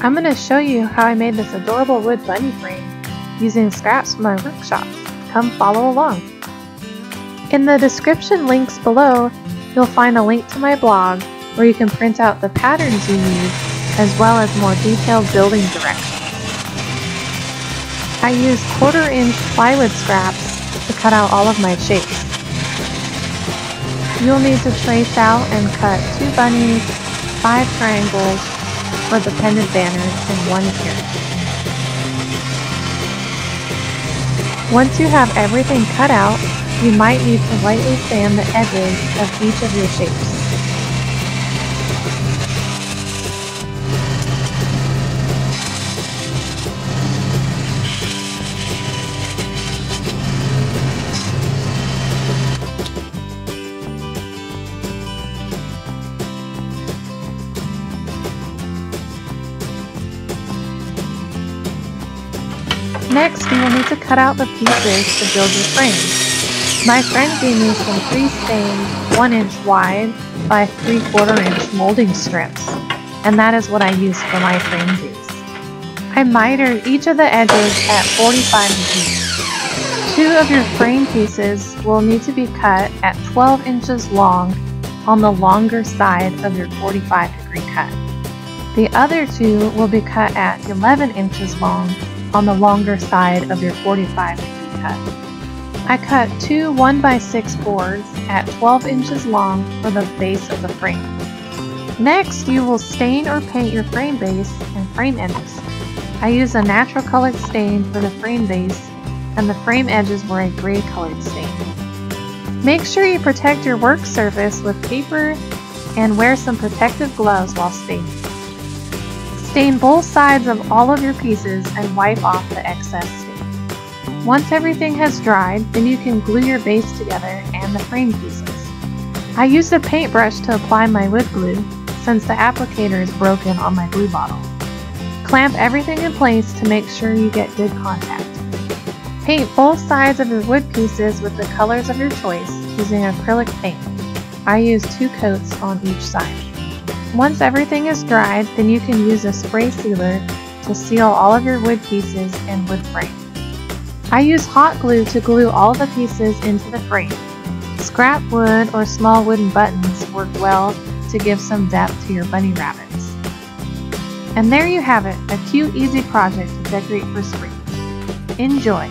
I'm going to show you how I made this adorable wood bunny frame using scraps from my workshop. Come follow along. In the description links below, you'll find a link to my blog where you can print out the patterns you need as well as more detailed building directions. I used 1/4-inch plywood scraps to cut out all of my shapes. You'll need to trace out and cut 2 bunnies, 5 triangles, for the pendant banners and 1 carrot. Once you have everything cut out, you might need to lightly sand the edges of each of your shapes. Next, you will need to cut out the pieces to build your frame. My friend gave me some pre-stained 1-inch wide by 3/4-inch molding strips, and that is what I used for my frame piece. I mitered each of the edges at 45 degrees. 2 of your frame pieces will need to be cut at 12 inches long on the longer side of your 45-degree cut. The other 2 will be cut at 11 inches long on the longer side of your 45-degree cut. I cut 2 1x6 boards at 12 inches long for the base of the frame. Next, you will stain or paint your frame base and frame edges. I used a natural colored stain for the frame base, and the frame edges were a gray colored stain. Make sure you protect your work surface with paper and wear some protective gloves while staining. Stain both sides of all of your pieces and wipe off the excess stain. Once everything has dried, then you can glue your base together and the frame pieces. I used a paintbrush to apply my wood glue since the applicator is broken on my glue bottle. Clamp everything in place to make sure you get good contact. Paint both sides of your wood pieces with the colors of your choice using acrylic paint. I used 2 coats on each side. Once everything is dried, then you can use a spray sealer to seal all of your wood pieces and wood frame. I use hot glue to glue all the pieces into the frame. Scrap wood or small wooden buttons work well to give some depth to your bunny rabbits. And there you have it, a cute, easy project to decorate for spring. Enjoy!